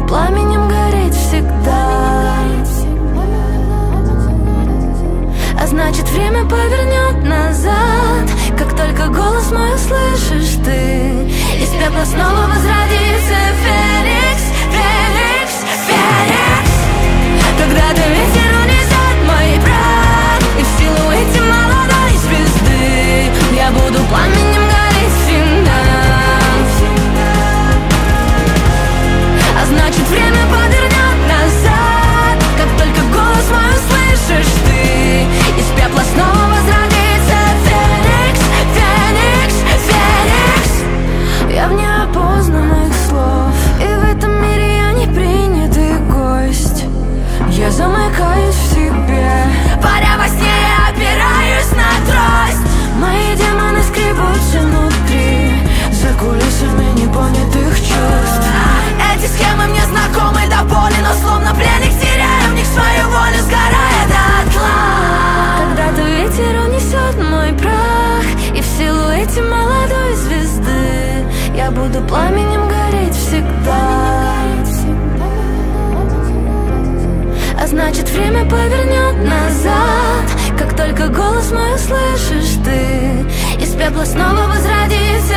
ты пламенем гореть всегда. А значит, время повернет назад, как только голос мой услышишь ты. Из пепла снова возродится Феникс, Феникс, Феникс. Когда ты ветер унесет мой прах, и в силуэте молодой звезды я буду пламенем гореть всегда. А значит, время повернет назад, как только голос мой услышишь ты. Из пепла снова возродится Феникс, Феникс, Феникс. Я в неопознанных слов, и в этом мире я не принятый гость. Я замыкаюсь в себе, паря во сне опираюсь на трость. Мои демоны скребутся внутри, за кулисами непонятых чувств. Эти схемы мне знакомы до боли, но словно пленник теряю в них свою волю, сгорая до тла. Когда ты ветер унесет мой прах, и в силуэте молодой звезды я буду пламенем гореть всегда. А значит, время повернет назад, как только голос мой услышишь ты. Из пепла снова возродится